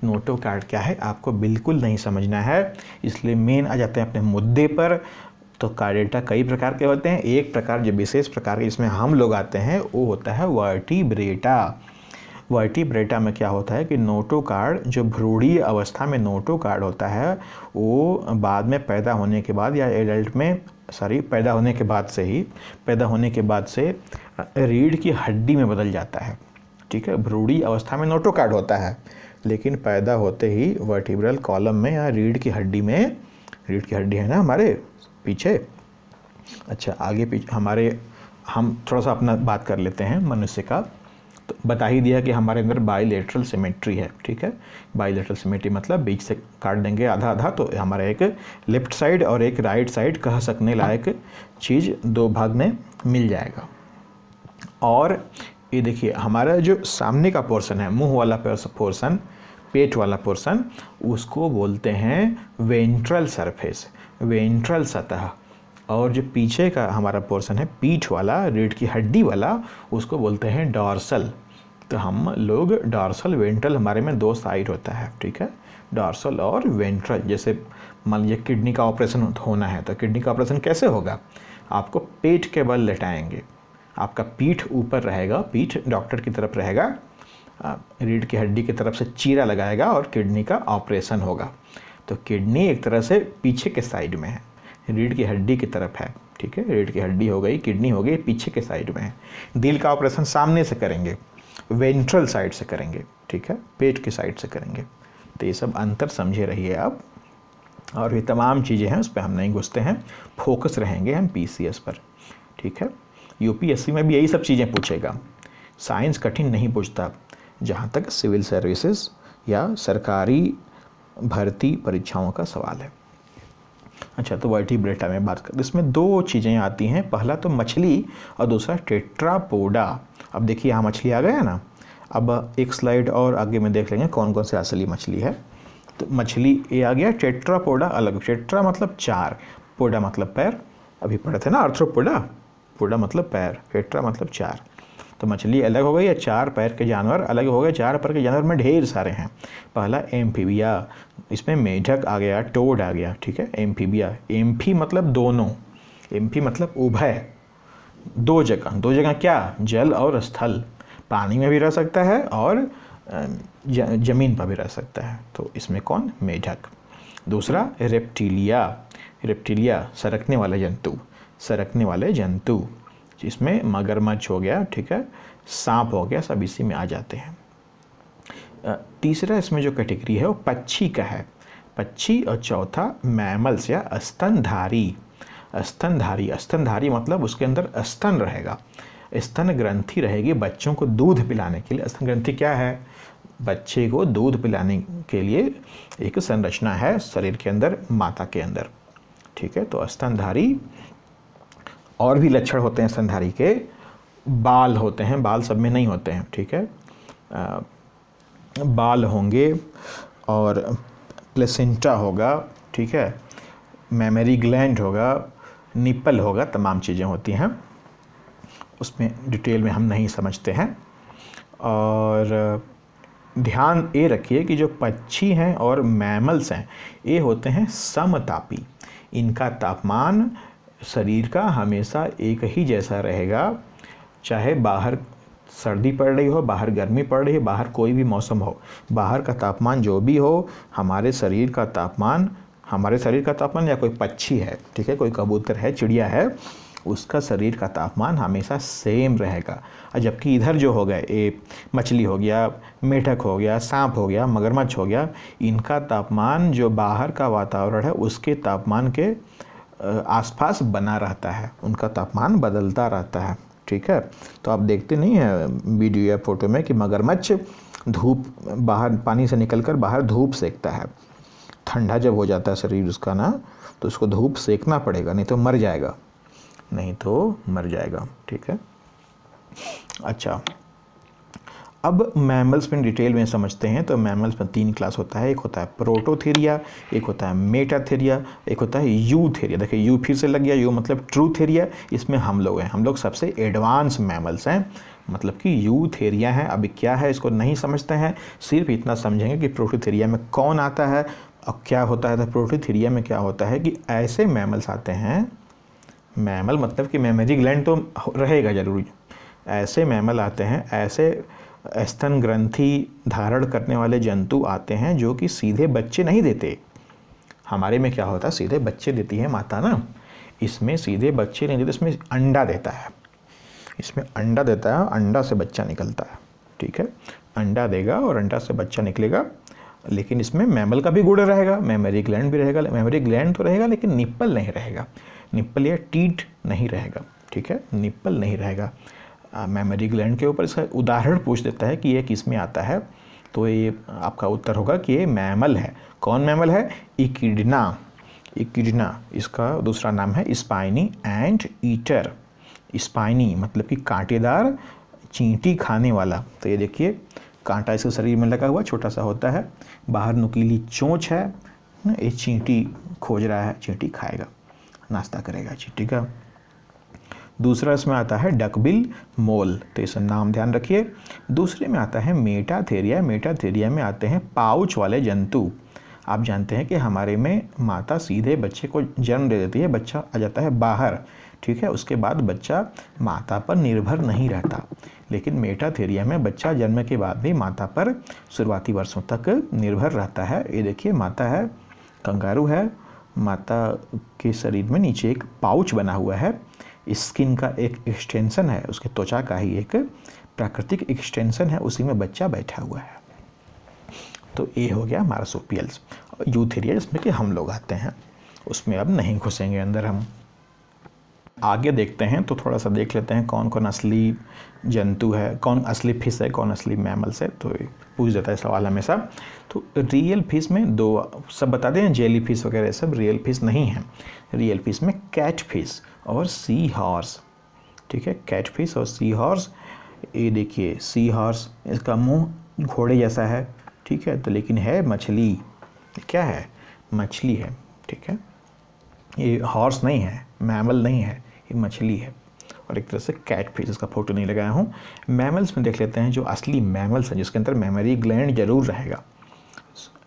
नोटोकार्ड क्या है आपको बिल्कुल नहीं समझना है, इसलिए मेन आ जाते हैं अपने मुद्दे पर। तो कॉर्डेटा कई प्रकार के होते हैं, एक प्रकार जो विशेष प्रकार के जिसमें हम लोग आते हैं वो होता है वर्टिब्रेटा। वर्टिब्रेटा में क्या होता है कि नोटोकार्ड, जो भ्रूणीय अवस्था में नोटोकार्ड होता है वो बाद में पैदा होने के बाद या एडल्ट में सॉरी पैदा होने के बाद से ही पैदा होने के बाद से रीढ़ की हड्डी में बदल जाता है, ठीक है। भ्रूणीय अवस्था में नोटोकार्ड होता है, लेकिन पैदा होते ही वर्टिब्रल कॉलम में या रीढ़ की हड्डी में, रीढ़ की हड्डी है ना हमारे पीछे, अच्छा आगे पीछे हमारे, हम थोड़ा सा अपना बात कर लेते हैं मनुष्य का। तो बता ही दिया कि हमारे अंदर बाइलेटरल सिमेट्री है, ठीक है। बाइलेटरल सिमेट्री मतलब बीच से काट देंगे आधा आधा, तो हमारा एक लेफ्ट साइड और एक राइट साइड कह सकने लायक चीज़ दो भाग में मिल जाएगा। और ये देखिए हमारा जो सामने का पोर्शन है, मुंह वाला पोर्शन, पेट वाला पोर्शन, उसको बोलते हैं वेंट्रल सरफेस, वेंट्रल सतह। और जो पीछे का हमारा पोर्शन है पीठ वाला, रीढ़ की हड्डी वाला, उसको बोलते हैं डॉर्सल। तो हम लोग डॉर्सल वेंट्रल, हमारे में दो साइड होता है, ठीक है, डॉर्सल और वेंट्रल। जैसे मान लीजिए किडनी का ऑपरेशन होना है, तो किडनी का ऑपरेशन कैसे होगा? आपको पेट के बल लेटाएंगे, आपका पीठ ऊपर रहेगा, पीठ डॉक्टर की तरफ रहेगा, रीढ़ की हड्डी की तरफ से चीरा लगाएगा और किडनी का ऑपरेशन होगा। तो किडनी एक तरह से पीछे के साइड में है, रीढ़ की हड्डी की तरफ है, ठीक है, रीढ़ की हड्डी हो गई, किडनी हो गई, पीछे के साइड में है। दिल का ऑपरेशन सामने से करेंगे, वेंट्रल साइड से करेंगे, ठीक है, पेट के साइड से करेंगे। तो ये सब अंतर समझे रहिए आप, और ये तमाम चीज़ें हैं, उस पर हम नहीं घुसते हैं, फोकस रहेंगे हम पीसीएस पर, ठीक है। यूपीएससी में भी यही सब चीज़ें पूछेगा, साइंस कठिन नहीं पूछता जहाँ तक सिविल सर्विसेज या सरकारी भर्ती परीक्षाओं का सवाल है। अच्छा, तो वर्टिब्रेटा में बात करते, इसमें दो चीज़ें आती हैं, पहला तो मछली और दूसरा टेट्रापोडा। अब देखिए यहाँ मछली आ गया ना, अब एक स्लाइड और आगे में देख लेंगे कौन कौन सी असली मछली है। तो मछली ये आ गया, टेट्रापोडा अलग, टेट्रा मतलब चार, पोडा मतलब पैर, अभी पढ़े थे ना आर्थ्रोपोडा, पोडा मतलब पैर, टेट्रा मतलब चार। तो मछली अलग हो गई या चार पैर के जानवर अलग हो गए। चार पैर के जानवर में ढेर सारे हैं, पहला एम्फीबिया, इसमें मेढक आ गया, टोड आ गया, ठीक है, एम्फीबिया, एम्फी मतलब दोनों, एम्फी मतलब उभय, दो जगह, दो जगह क्या, जल और स्थल, पानी में भी रह सकता है और जमीन पर भी रह सकता है। तो इसमें कौन, मेढक। दूसरा रेप्टीलिया, रेप्टीलिया सरकने वाले जंतु, सरकने वाले जंतु, इसमें मगरमच्छ हो गया, ठीक है, सांप हो गया, सब इसी में आ जाते हैं। तीसरा इसमें जो कैटेगरी है वो पक्षी का है, पक्षी। और चौथा मैमल्स या स्तनधारी, स्तनधारी, स्तनधारी मतलब उसके अंदर स्तन रहेगा, स्तन ग्रंथि रहेगी, बच्चों को दूध पिलाने के लिए। स्तन ग्रंथि क्या है? बच्चे को दूध पिलाने के लिए एक संरचना है शरीर के अंदर, माता के अंदर, ठीक है। तो स्तनधारी, और भी लक्षण होते हैं स्तनधारी के, बाल होते हैं, बाल सब में नहीं होते हैं, ठीक है, आ, बाल होंगे, और प्लेसेंटा होगा, ठीक है, मेमरी ग्लैंड होगा, निपल होगा, तमाम चीज़ें होती हैं, उसमें डिटेल में हम नहीं समझते हैं। और ध्यान ये रखिए कि जो पक्षी हैं और मैमल्स हैं ये होते हैं समतापी, इनका तापमान शरीर का हमेशा एक ही जैसा रहेगा, चाहे बाहर सर्दी पड़ रही हो, बाहर गर्मी पड़ रही हो, बाहर कोई भी मौसम हो, बाहर का तापमान जो भी हो, हमारे शरीर का तापमान, हमारे शरीर का तापमान या कोई पक्षी है, ठीक है, कोई कबूतर है, चिड़िया है, उसका शरीर का तापमान हमेशा सेम रहेगा। और जबकि इधर जो हो गए, ये मछली हो गया, मेढक हो गया, सांप हो गया, मगरमच्छ हो गया, इनका तापमान जो बाहर का वातावरण है उसके तापमान के आसपास बना रहता है, उनका तापमान बदलता रहता है, ठीक है। तो आप देखते नहीं है वीडियो या फोटो में कि मगरमच्छ धूप बाहर, पानी से निकलकर बाहर धूप सेकता है, ठंडा जब हो जाता है शरीर उसका ना, तो उसको धूप सेकना पड़ेगा, नहीं तो मर जाएगा, नहीं तो मर जाएगा, ठीक है। अच्छा, अब मैमल्स में डिटेल में समझते हैं। तो मैमल्स में तीन क्लास होता है, एक होता है प्रोटोथेरिया, एक होता है मेटाथेरिया, एक होता है यूथेरिया। देखिए यू फिर से लग गया, यू मतलब ट्रूथेरिया, इसमें हम लोग हैं, हम लोग सबसे एडवांस मैमल्स हैं, मतलब कि यूथेरिया हैं। अभी क्या है इसको नहीं समझते हैं, सिर्फ इतना समझेंगे कि प्रोटोथेरिया में कौन आता है और क्या होता है। तो प्रोटोथेरिया में क्या होता है कि ऐसे मैमल्स आते हैं, मैमल मतलब कि मेमरी ग्लैंड तो रहेगा जरूर, ऐसे मैमल आते हैं, ऐसे स्तन ग्रंथि धारण करने वाले जंतु आते हैं जो कि सीधे बच्चे नहीं देते। हमारे में क्या होता है, सीधे बच्चे देती है माता ना, इसमें सीधे बच्चे नहीं देते, इसमें अंडा देता है, इसमें अंडा देता है, अंडा से बच्चा निकलता है, ठीक है, अंडा देगा और अंडा से बच्चा निकलेगा। लेकिन इसमें मैमल का भी गुण रहेगा, मेमरी ग्लैंड भी रहेगा, मेमरी ग्लैंड तो रहेगा लेकिन निप्पल नहीं रहेगा, निप्पल या टीट नहीं रहेगा, ठीक है, निप्पल नहीं रहेगा। मेमोरी ग्लैंड के ऊपर इसका उदाहरण पूछ देता है कि ये किस में आता है, तो ये आपका उत्तर होगा कि ये मैमल है। कौन मैमल है? इकिडना, इकिडना, इसका दूसरा नाम है स्पाइनी एंड ईटर, स्पाइनी मतलब कि कांटेदार चींटी खाने वाला। तो ये देखिए कांटा इसके शरीर में लगा हुआ छोटा सा होता है, बाहर नुकीली चोंच है, ये चींटी खोज रहा है, चींटी खाएगा, नाश्ता करेगा चींटी का। दूसरा इसमें आता है डकबिल मोल, तो इसका नाम ध्यान रखिए। दूसरे में आता है मेटाथेरिया। मेटाथेरिया में आते हैं पाउच वाले जंतु। आप जानते हैं कि हमारे में माता सीधे बच्चे को जन्म दे देती है, बच्चा आ जाता है बाहर, ठीक है, उसके बाद बच्चा माता पर निर्भर नहीं रहता। लेकिन मेटाथेरिया में बच्चा जन्म के बाद भी माता पर शुरुआती वर्षों तक निर्भर रहता है। ये देखिए माता है, कंगारू है, माता के शरीर में नीचे एक पाउच बना हुआ है, स्किन का एक एक्सटेंशन है, उसके त्वचा का ही एक प्राकृतिक एक्सटेंशन है, उसी में बच्चा बैठा हुआ है। तो ये हो गया मार्सोपियल्स। यूथेरिया जिसमें कि हम लोग आते हैं, उसमें अब नहीं घुसेंगे अंदर। हम आगे देखते हैं तो थोड़ा सा देख लेते हैं कौन कौन असली जंतु है, कौन असली फिश है, कौन असली मैमल्स है। तो पूछ देता है सवाल हमेशा। तो रियल फिश में दो सब बता दें, जेली फिश वगैरह सब रियल फिश नहीं है। रियल फिश में कैट फिश और सी हॉर्स, ठीक है, कैट फिश और सी हॉर्स। ये देखिए सी हॉर्स, इसका मुंह घोड़े जैसा है, ठीक है, तो लेकिन है मछली, क्या है, मछली है, ठीक है, ये हॉर्स नहीं है, मैमल नहीं है, ये मछली है और एक तरह से कैट फिश। इसका फोटो नहीं लगाया हूँ। मैमल्स में देख लेते हैं जो असली मैमल्स हैं, जिसके अंदर मेमोरी ग्लैंड जरूर रहेगा,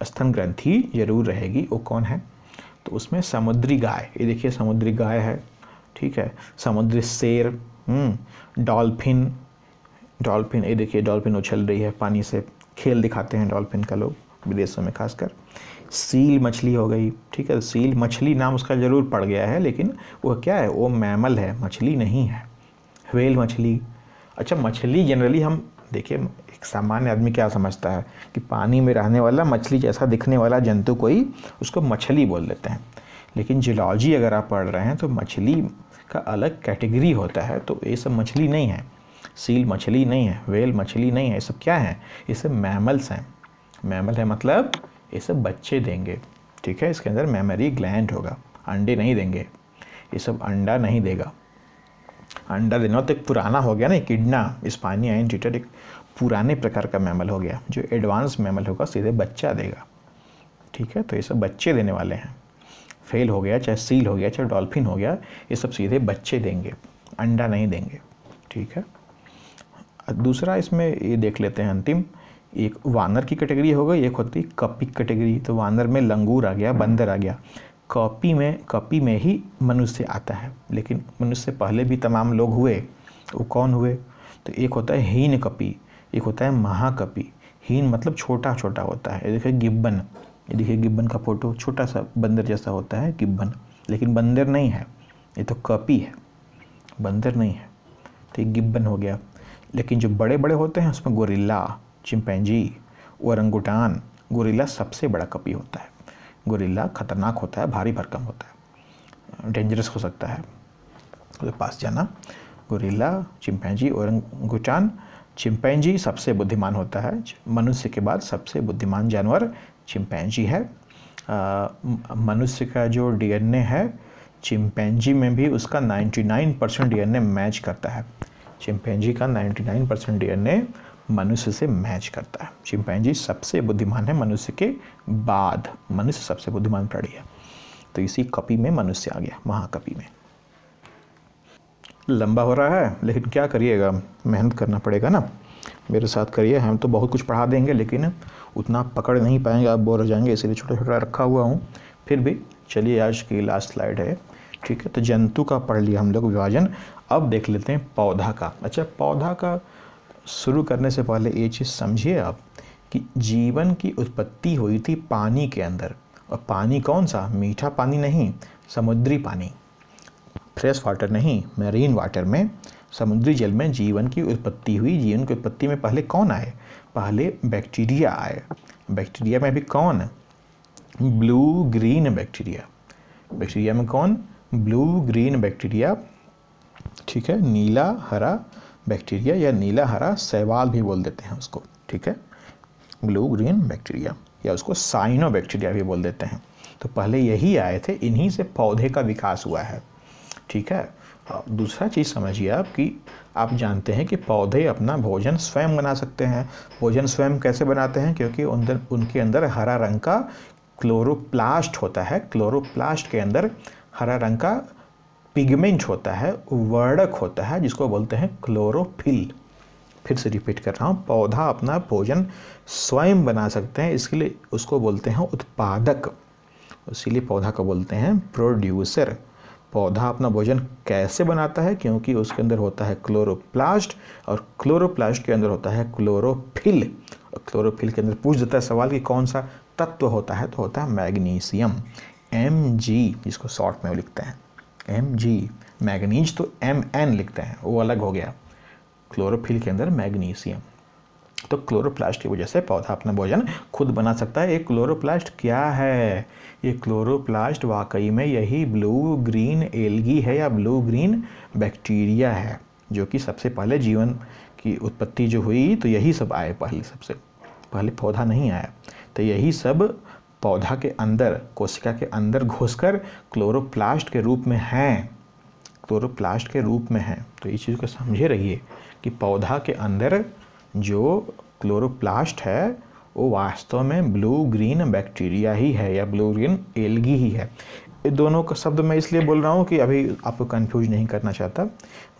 स्तन ग्रंथि जरूर रहेगी, वो कौन है? तो उसमें समुद्री गाय, ये देखिए समुद्री गाय है, ठीक है, समुद्री शेर, डॉल्फिन, डॉल्फिन ये देखिए डॉल्फिन उछल रही है पानी से, खेल दिखाते हैं डॉल्फिन का लोग विदेशों में खासकर। सील मछली हो गई, ठीक है, सील मछली नाम उसका ज़रूर पड़ गया है, लेकिन वो क्या है, वो मैमल है, मछली नहीं है। व्हेल मछली, अच्छा मछली जनरली हम देखिए एक सामान्य आदमी क्या समझता है कि पानी में रहने वाला मछली जैसा दिखने वाला जंतु कोई, उसको मछली बोल देते हैं। लेकिन जियोलॉजी अगर आप पढ़ रहे हैं तो मछली का अलग कैटेगरी होता है, तो ये सब मछली नहीं है, सील मछली नहीं है, व्हेल मछली नहीं है, ये सब क्या है, ये सब मैमल्स हैं। मैमल है मतलब ये सब बच्चे देंगे, ठीक है, इसके अंदर मेमोरी ग्लैंड होगा, अंडे नहीं देंगे, ये सब अंडा नहीं देगा। अंडा देना तो एक पुराना हो गया ना, इकिडना, स्पानी आइन टीटर, एक पुराने प्रकार का मैमल हो गया। जो एडवांस मैमल होगा सीधे बच्चा देगा, ठीक है, तो ये सब बच्चे देने वाले हैं। फेल हो गया, चाहे सील हो गया, चाहे डॉल्फिन हो गया, ये सब सीधे बच्चे देंगे, अंडा नहीं देंगे, ठीक है। दूसरा इसमें ये देख लेते हैं अंतिम, एक वानर की कैटेगरी हो गई, एक होती कपी कैटेगरी। तो वानर में लंगूर आ गया, बंदर आ गया। कपी में, कपी में ही मनुष्य आता है, लेकिन मनुष्य से पहले भी तमाम लोग हुए, वो कौन हुए? तो एक होता है हीन कपी, एक होता है महाकपी। हीन मतलब छोटा छोटा होता है, ये देखिए गिब्बन, ये देखिए गिब्बन का फोटो, छोटा सा बंदर जैसा होता है गिब्बन, लेकिन बंदर नहीं है, ये तो कपी है, बंदर नहीं है, तो ये गिब्बन हो गया। लेकिन जो बड़े बड़े होते हैं उसमें गोरिल्ला, चिंपेंजी, औरंगुटान। गोरिल्ला सबसे बड़ा कपी होता है, गोरिल्ला खतरनाक होता है, भारी भरकम होता है, डेंजरस हो सकता है, उसके पास जाना। गोरिल्ला, चिंपेंजी, औरंगुटान। चिंपेंजी सबसे बुद्धिमान होता है, मनुष्य के बाद सबसे बुद्धिमान जानवर चिंपेंजी है। आ, मनुष्य का जो डीएनए है चिंपेंजी में भी उसका निन्यानवे परसेंट डीएनए मैच करता है। चिंपेंजी का निन्यानवे परसेंट डीएनए मनुष्य से मैच करता है। चिंपैंजी सबसे बुद्धिमान है मनुष्य के बाद, मनुष्य सबसे बुद्धिमान प्राणी है। तो इसी कपी में मनुष्य आ गया, महाकपी में। लंबा हो रहा है लेकिन क्या करिएगा, मेहनत करना पड़ेगा ना, मेरे साथ करिए। हम तो बहुत कुछ पढ़ा देंगे लेकिन उतना पकड़ नहीं पाएंगे, आप बोर हो जाएंगे, इसीलिए छोटा छोटा रखा हुआ हूँ। फिर भी चलिए, आज की लास्ट स्लाइड है, ठीक है। तो जंतु का पढ़ लिया हम लोग विभाजन, अब देख लेते हैं पौधा का। अच्छा, पौधा का शुरू करने से पहले ये चीज़ समझिए आप कि जीवन की उत्पत्ति हुई थी पानी के अंदर, और पानी कौन सा, मीठा पानी नहीं, समुद्री पानी, फ्रेश वाटर नहीं, मैरीन वाटर में, समुद्री जल में जीवन की उत्पत्ति हुई। जीवन की उत्पत्ति में पहले कौन आए? पहले बैक्टीरिया आए। बैक्टीरिया में भी कौन? Blue green bacteria. बैक्टीरिया में कौन? ब्लू ग्रीन बैक्टीरिया, ठीक है, नीला हरा बैक्टीरिया या नीला हरा शैवाल भी बोल देते हैं उसको, ठीक है, ब्लू ग्रीन बैक्टीरिया, या उसको साइनोबैक्टीरिया भी बोल देते हैं। तो पहले यही आए थे, इन्हीं से पौधे का विकास हुआ है, ठीक है। दूसरा चीज़ समझिए आप कि आप जानते हैं कि पौधे अपना भोजन स्वयं बना सकते हैं। भोजन स्वयं कैसे बनाते हैं? क्योंकि उनके उनके अंदर हरा रंग का क्लोरोप्लास्ट होता है। क्लोरोप्लास्ट के अंदर हरा रंग का पिगमेंट होता है, वर्णक होता है, जिसको बोलते हैं क्लोरोफिल। फिर से रिपीट कर रहा हूँ, पौधा अपना भोजन स्वयं बना सकते हैं, इसके लिए उसको बोलते हैं उत्पादक, इसीलिए पौधा को बोलते हैं प्रोड्यूसर। पौधा अपना भोजन कैसे बनाता है? क्योंकि उसके अंदर होता है क्लोरोप्लास्ट और क्लोरोप्लास्ट के अंदर होता है क्लोरोफिल। क्लोरोफिल के अंदर पूछ देता है सवाल कि कौन सा तत्व होता है, तो होता है मैग्नीशियम, एम जी, जिसको शॉर्ट में लिखते हैं एम जी। मैगनीज तो एम एन लिखते हैं, वो अलग हो गया। क्लोरोफिल के अंदर मैग्नीशियम। तो क्लोरोप्लास्ट की वजह से पौधा अपना भोजन खुद बना सकता है। ये क्लोरोप्लास्ट क्या है? ये क्लोरोप्लास्ट वाकई में यही ब्लू ग्रीन एल्गी है या ब्लू ग्रीन बैक्टीरिया है, जो कि सबसे पहले जीवन की उत्पत्ति जो हुई तो यही सब आए, पहले सबसे पहले पौधा नहीं आया। तो यही सब पौधा के अंदर, कोशिका के अंदर घुसकर क्लोरोप्लास्ट के रूप में हैं, क्लोरोप्लास्ट के रूप में हैं। तो इस चीज़ को समझे रहिए कि पौधा के अंदर जो क्लोरोप्लास्ट है वो वास्तव में ब्लू ग्रीन बैक्टीरिया ही है या ब्लू ग्रीन एल्गी ही है। दोनों का शब्द मैं इसलिए बोल रहा हूँ कि अभी आपको कंफ्यूज नहीं करना चाहता।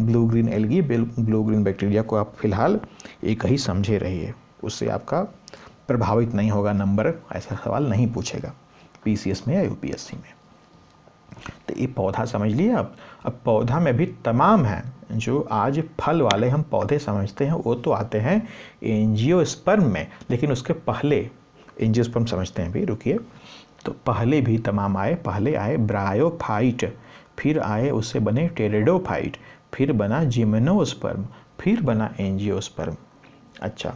Blue green algae, blue green bacteria को आप फिलहाल एक ही समझे रहिए, उससे आपका प्रभावित नहीं होगा नंबर, ऐसा सवाल नहीं पूछेगा पीसीएस में या यूपीएससी में। तो ये पौधा समझ लिए आप। अब पौधा में भी तमाम हैं, जो आज फल वाले हम पौधे समझते हैं वो तो आते हैं एंजियोस्पर्म में, लेकिन उसके पहले एंजियोस्पर्म समझते हैं भी, रुकिए। तो पहले भी तमाम आए, पहले आए ब्रायोफाइट, फिर आए उससे बने टेरिडोफाइट, फिर बना जिम्नोस्पर्म, फिर बना एंजियोस्पर्म। अच्छा,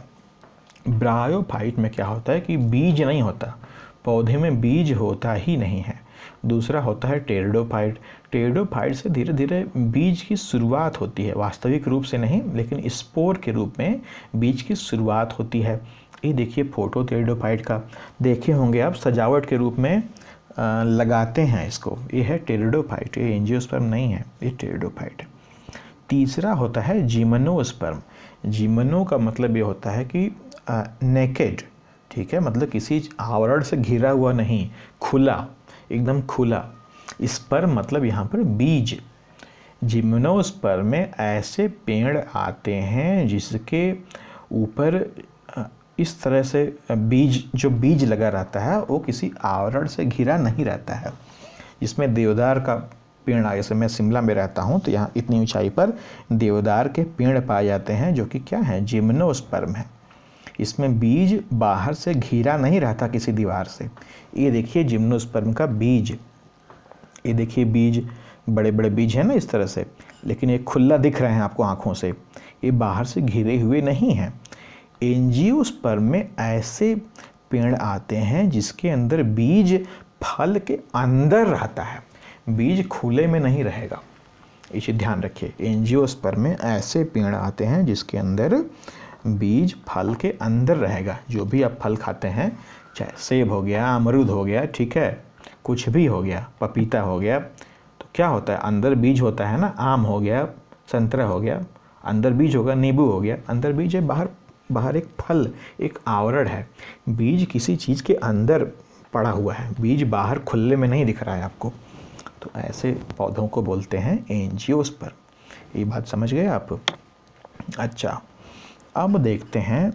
ब्रायोफाइट में क्या होता है कि बीज नहीं होता, पौधे में बीज होता ही नहीं है। दूसरा होता है टेरिडोफाइट। टेरिडोफाइट से धीरे धीरे बीज की शुरुआत होती है, वास्तविक रूप से नहीं लेकिन स्पोर के रूप में बीज की शुरुआत होती है। ये देखिए फोटो टेरिडोफाइट का, देखे होंगे आप, सजावट के रूप में आ, लगाते हैं इसको। ये है टेरिडोफाइट, ये एंजियोस्पर्म नहीं है, ये टेरिडोफाइट। तीसरा होता है जिम्नोस्पर्म। जिम्नो का मतलब ये होता है कि नेकेड, ठीक है, मतलब किसी आवरण से घिरा हुआ नहीं, खुला, एकदम खुला। इस पर मतलब यहाँ पर बीज। जिम्नोस्पर्म में ऐसे पेड़ आते हैं जिसके ऊपर इस तरह से बीज, जो बीज लगा रहता है वो किसी आवरण से घिरा नहीं रहता है। इसमें देवदार का पेड़ आए, जैसे मैं शिमला में रहता हूँ तो यहाँ इतनी ऊंचाई पर देवदार के पेड़ पाए जाते हैं, जो कि क्या है, जिम्नोस्पर्म है। इसमें बीज बाहर से घिरा नहीं रहता किसी दीवार से। ये देखिए जिम्नोस्पर्म का बीज, ये देखिए बीज, बड़े बड़े बीज हैं ना इस तरह से, लेकिन ये खुला दिख रहे हैं आपको आँखों से, ये बाहर से घिरे हुए नहीं हैं। एंजियोस्पर्म में ऐसे पेड़ आते हैं जिसके अंदर बीज फल के अंदर रहता है, बीज खुले में नहीं रहेगा। इसे ध्यान रखिए, एंजियोस्पर्म में ऐसे पेड़ आते हैं जिसके अंदर बीज फल के अंदर रहेगा। जो भी आप फल खाते हैं, चाहे सेब हो गया, अमरूद हो गया, ठीक है, कुछ भी हो गया, पपीता हो गया, तो क्या होता है, अंदर बीज होता है ना। आम हो गया, संतरा हो गया, अंदर बीज होगा, नींबू हो गया, अंदर बीज है, बाहर बाहर एक फल, एक आवरण है। बीज किसी चीज़ के अंदर पड़ा हुआ है, बीज बाहर खुले में नहीं दिख रहा है आपको। तो ऐसे पौधों को बोलते हैं एंजियोस्पर्म। ये बात समझ गए आप। अच्छा, अब देखते हैं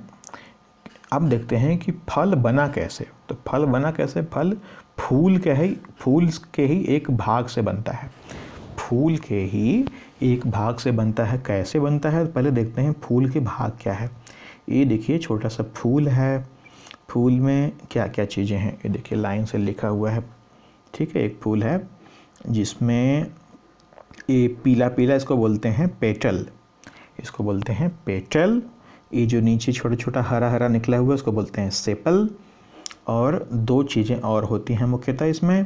अब देखते हैं कि फल बना कैसे। तो फल बना कैसे? फल फूल के ही फूल के ही एक भाग से बनता है, फूल के ही एक भाग से बनता है। कैसे बनता है, पहले देखते हैं फूल के भाग क्या है। ये देखिए छोटा सा फूल है, फूल में क्या क्या चीज़ें हैं, ये देखिए लाइन से लिखा हुआ है, ठीक है। एक फूल है जिसमें ये पीला पीला, इसको बोलते हैं पेटल, इसको बोलते हैं पेटल। ये जो नीचे छोटा छोटा हरा हरा निकला हुआ है उसको बोलते हैं सेपल। और दो चीज़ें और होती हैं मुख्यतः इसमें,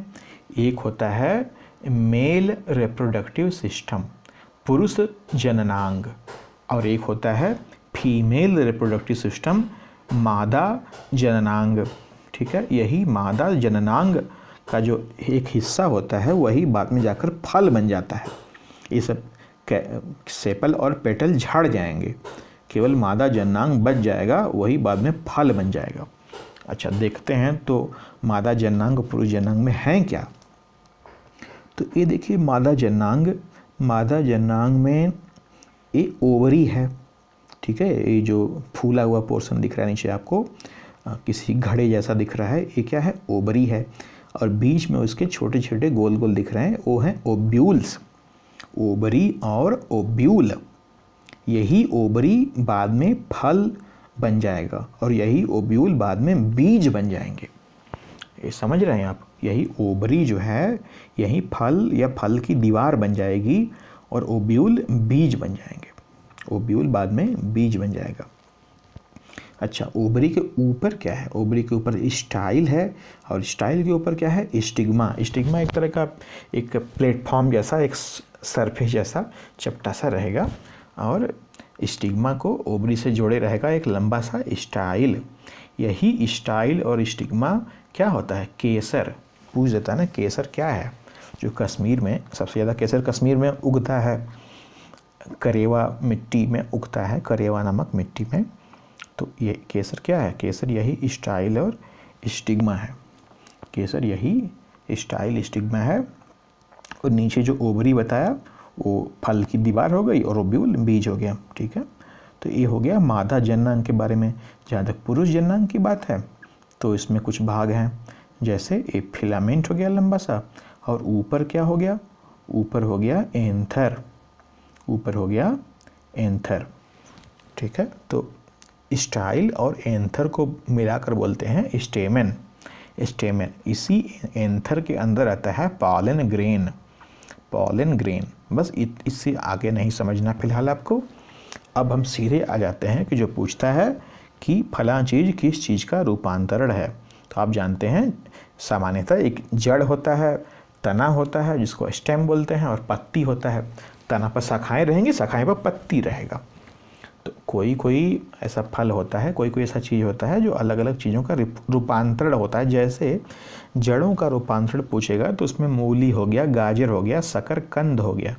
एक होता है मेल रिप्रोडक्टिव सिस्टम, पुरुष जननांग, और एक होता है फीमेल रिप्रोडक्टिव सिस्टम, मादा जननांग, ठीक है। यही मादा जननांग का जो एक हिस्सा होता है वही बाद में जाकर फल बन जाता है। ये सब सेपल और पेटल झाड़ जाएंगे, केवल मादा जननांग बच जाएगा, वही बाद में फल बन जाएगा। अच्छा देखते हैं तो मादा जननांग पुरुष जननांग में हैं क्या। तो ये देखिए मादा जननांग, मादा जननांग में ये ओवरी है, ठीक है, ये जो फूला हुआ पोर्शन दिख रहा है नीचे आपको किसी घड़े जैसा दिख रहा है, ये क्या है ओवरी है, और बीच में उसके छोटे छोटे गोल गोल दिख रहे हैं वो हैं ओब्यूल्स, ओवरी और ओब्यूल। यही ओवरी बाद में फल बन जाएगा और यही ओब्यूल बाद में बीज बन जाएंगे, ये समझ रहे हैं आप। यही ओवरी जो है यही फल या फल की दीवार बन जाएगी और ओब्यूल बीज बन जाएंगे, ओब्यूल बाद में बीज बन जाएगा। अच्छा ओवरी के ऊपर क्या है, ओवरी के ऊपर स्टाइल है और स्टाइल के ऊपर क्या है स्टिग्मा। स्टिग्मा एक तरह का एक प्लेटफॉर्म जैसा, एक सरफेस जैसा चपटा सा रहेगा और स्टिग्मा को ओवरी से जोड़े रहेगा एक लंबा सा स्टाइल। यही स्टाइल और स्टिग्मा क्या होता है केसर, पूछ देता है ना केसर क्या है, जो कश्मीर में सबसे ज़्यादा केसर कश्मीर में उगता है, करेवा मिट्टी में उगता है, करेवा नामक मिट्टी में। तो ये केसर क्या है, केसर यही स्टाइल और स्टिग्मा है, केसर यही स्टाइल स्टिग्मा है। और नीचे जो ओवरी बताया वो फल की दीवार हो गई और ओब्यूल बीज हो गया, ठीक है। तो ये हो गया मादा जननांग के बारे में। जहाँ तक पुरुष जननांग की बात है तो इसमें कुछ भाग हैं, जैसे ये फिलामेंट हो गया लंबा सा, और ऊपर क्या हो गया, ऊपर हो गया एंथर, ऊपर हो गया एंथर, ठीक है। तो स्टाइल और एंथर को मिलाकर बोलते हैं स्टेमन, स्टेमन। इसी एंथर के अंदर आता है पॉलन ग्रेन, पॉलन ग्रेन। बस इत, इससे आगे नहीं समझना फिलहाल आपको। अब हम सीधे आ जाते हैं कि जो पूछता है कि फलां चीज़ किस चीज़ का रूपांतरण है। तो आप जानते हैं सामान्यतः एक जड़ होता है, तना होता है जिसको स्टेम बोलते हैं, और पत्ती होता है। तना पर शाखाएँ रहेंगी, शाखाएँ पर पत्ती रहेगा। तो कोई कोई ऐसा फल होता है, कोई कोई ऐसा चीज़ होता है जो अलग अलग चीज़ों का रूपांतरण होता है। जैसे जड़ों का रूपांतरण पूछेगा तो उसमें मूली हो गया, गाजर हो गया, शकरकंद हो गया।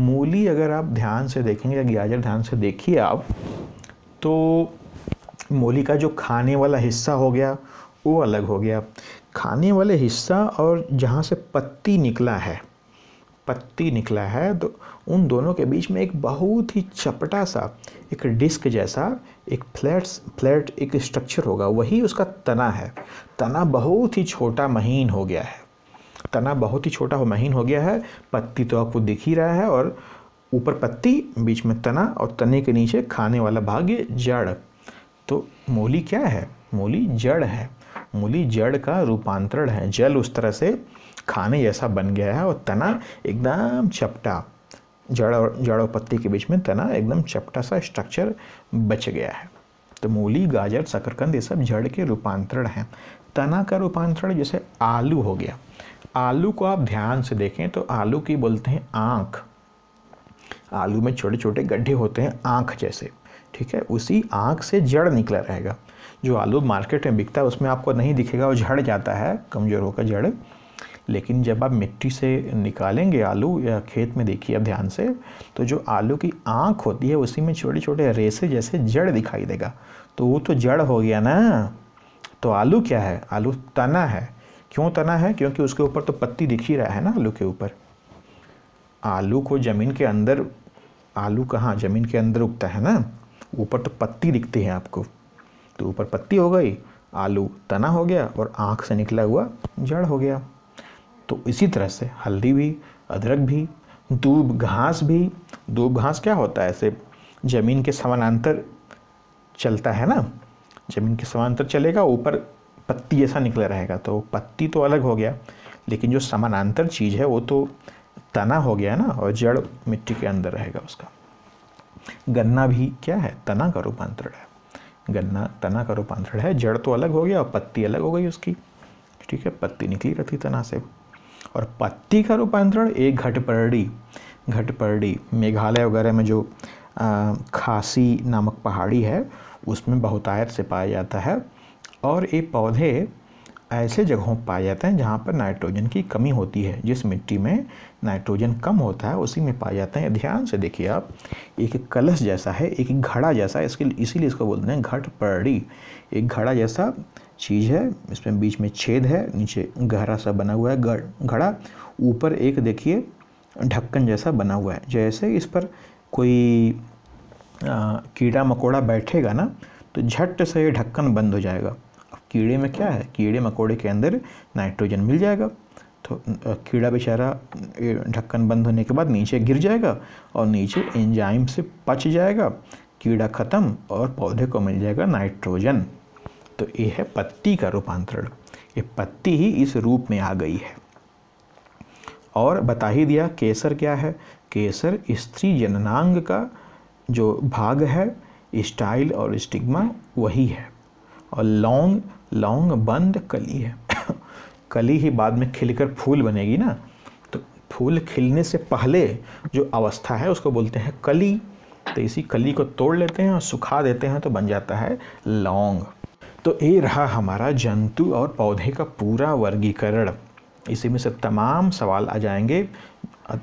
मूली अगर आप ध्यान से देखेंगे या गाजर ध्यान से देखिए आप, तो मूली का जो खाने वाला हिस्सा हो गया वो अलग हो गया, खाने वाले हिस्सा और जहाँ से पत्ती निकला है, पत्ती निकला है, तो उन दोनों के बीच में एक बहुत ही चपटा सा एक डिस्क जैसा एक फ्लैट फ्लैट एक स्ट्रक्चर होगा, वही उसका तना है। तना बहुत ही छोटा महीन हो गया है, तना बहुत ही छोटा हो महीन हो गया है। पत्ती तो आपको दिख ही रहा है, और ऊपर पत्ती, बीच में तना, और तने के नीचे खाने वाला भाग जड़। तो मूली क्या है, मूली जड़ है, मूली जड़ का रूपांतरण है। जल उस तरह से खाने जैसा बन गया है और तना एकदम चपटा, जड़ और जड़ और पत्ती के बीच में तना एकदम चपटा सा स्ट्रक्चर बच गया है। तो मूली, गाजर, शकरकंद ये सब जड़ के रूपांतरण हैं। तना का रूपांतरण जैसे आलू हो गया, आलू को आप ध्यान से देखें तो आलू की बोलते हैं आँख, आलू में छोटे छोटे गड्ढे होते हैं आँख जैसे, ठीक है। उसी आँख से जड़ निकला रहेगा। जो आलू मार्केट में बिकता है उसमें आपको नहीं दिखेगा, वो झड़ जाता है, कमज़ोर होकर जड़। लेकिन जब आप मिट्टी से निकालेंगे आलू या खेत में देखिए आप ध्यान से, तो जो आलू की आँख होती है उसी में छोटे छोटे रेसे जैसे जड़ दिखाई देगा। तो वो तो जड़ हो गया ना। तो आलू क्या है, आलू तना है। क्यों तना है, क्योंकि उसके ऊपर तो पत्ती दिख ही रहा है ना। आलू के ऊपर, आलू को ज़मीन के अंदर, आलू कहाँ ज़मीन के अंदर उगता है ना, ऊपर तो पत्ती दिखती है आपको। तो ऊपर पत्ती हो गई, आलू तना हो गया, और आँख से निकला हुआ जड़ हो गया। तो इसी तरह से हल्दी भी, अदरक भी, दूब घास भी। दूब घास क्या होता है, ऐसे ज़मीन के समानांतर चलता है ना, ज़मीन के समानांतर चलेगा, ऊपर पत्ती जैसा निकला रहेगा। तो पत्ती तो अलग हो गया, लेकिन जो समानांतर चीज़ है वो तो तना हो गया ना, और जड़ मिट्टी के अंदर रहेगा उसका। गन्ना भी क्या है, तना का रूपांतरण है। गन्ना तना का रूपांतरण है, जड़ तो अलग हो गया और पत्ती अलग हो गई उसकी, ठीक है, पत्ती निकली रहती तना से। और पत्ती का रूपांतरण एक घटपर्डी, घटपर्डी मेघालय वगैरह में जो आ, खासी नामक पहाड़ी है उसमें बहुतायत से पाया जाता है। और ये पौधे ऐसे जगहों पाए जाते हैं जहाँ पर नाइट्रोजन की कमी होती है। जिस मिट्टी में नाइट्रोजन कम होता है उसी में पाए जाते हैं। ध्यान से देखिए आप, एक कलश जैसा है, एक घड़ा जैसा है, इसके इसीलिए इसको बोलते हैं घटपर्डी। एक घड़ा जैसा चीज़ है, इसमें बीच में छेद है, नीचे गहरा सा बना हुआ है घड़ा, ऊपर एक देखिए ढक्कन जैसा बना हुआ है। जैसे इस पर कोई आ, कीड़ा मकोड़ा बैठेगा ना तो झट से ये ढक्कन बंद हो जाएगा। अब कीड़े में क्या है, कीड़े मकोड़े के अंदर नाइट्रोजन मिल जाएगा तो कीड़ा बेचारा ढक्कन बंद होने के बाद नीचे गिर जाएगा और नीचे एंजाइम से पच जाएगा, कीड़ा ख़त्म और पौधे को मिल जाएगा नाइट्रोजन। तो ये है पत्ती का रूपांतरण। ये पत्ती ही इस रूप में आ गई है। और बता ही दिया केसर क्या है, केसर स्त्री जननांग का जो भाग है, स्टाइल और स्टिग्मा वही है। और लौंग, लौंग बंद कली है। कली ही बाद में खिलकर फूल बनेगी ना, तो फूल खिलने से पहले जो अवस्था है उसको बोलते हैं कली। तो इसी कली को तोड़ लेते हैं और सुखा देते हैं तो बन जाता है लौंग। तो ये रहा हमारा जंतु और पौधे का पूरा वर्गीकरण। इसी में से तमाम सवाल आ जाएंगे,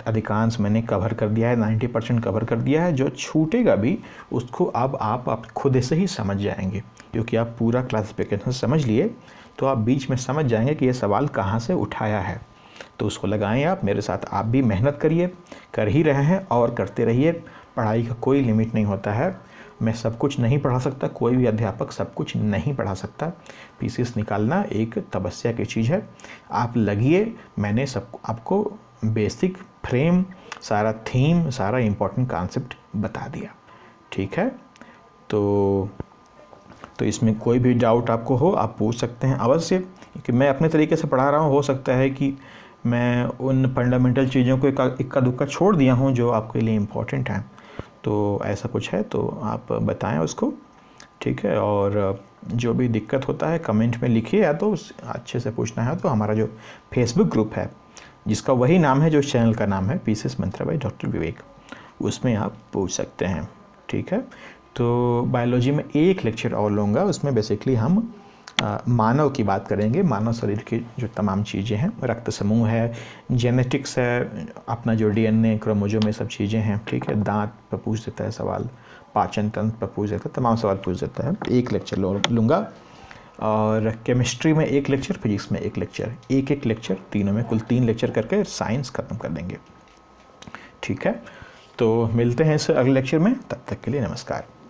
अधिकांश मैंने कवर कर दिया है, नब्बे परसेंट कवर कर दिया है। जो छूटेगा भी उसको अब आप, आप खुद से ही समझ जाएंगे, क्योंकि आप पूरा क्लासिफिकेशन समझ लिए तो आप बीच में समझ जाएंगे कि ये सवाल कहाँ से उठाया है। तो उसको लगाएं आप, मेरे साथ आप भी मेहनत करिए, कर ही रहे हैं और करते रहिए। पढ़ाई का कोई लिमिट नहीं होता है, मैं सब कुछ नहीं पढ़ा सकता, कोई भी अध्यापक सब कुछ नहीं पढ़ा सकता। पीसीएस निकालना एक तपस्या की चीज़ है, आप लगिए। मैंने सब आपको बेसिक फ्रेम, सारा थीम, सारा इम्पोर्टेंट कॉन्सेप्ट बता दिया, ठीक है। तो तो इसमें कोई भी डाउट आपको हो आप पूछ सकते हैं अवश्य, क्योंकि मैं अपने तरीके से पढ़ा रहा हूँ। हो सकता है कि मैं उन फंडामेंटल चीज़ों को इक्का दुक्का छोड़ दिया हूँ जो आपके लिए इम्पोर्टेंट हैं, तो ऐसा कुछ है तो आप बताएं उसको, ठीक है। और जो भी दिक्कत होता है कमेंट में लिखिए, या तो अच्छे से पूछना है तो हमारा जो फेसबुक ग्रुप है जिसका वही नाम है जो चैनल का नाम है, पीसीएस मंत्रा by doctor Vivek, उसमें आप पूछ सकते हैं, ठीक है। तो बायोलॉजी में एक लेक्चर और लूँगा, उसमें बेसिकली हम आ, मानव की बात करेंगे। मानव शरीर की जो तमाम चीज़ें हैं, रक्त समूह है, जेनेटिक्स है, अपना जो डीएनए, क्रोमोजोम, ये सब चीज़ें हैं, ठीक है। दांत पर पूछ देता है सवाल, पाचन तंत्र पर पूछ देता है, तमाम सवाल पूछ देता है। एक लेक्चर लूँगा, और केमिस्ट्री में एक लेक्चर, फिजिक्स में एक लेक्चर, एक एक लेक्चर तीनों में, कुल तीन लेक्चर करके साइंस ख़त्म कर देंगे, ठीक है। तो मिलते हैं इस अगले लेक्चर में, तब तक के लिए नमस्कार।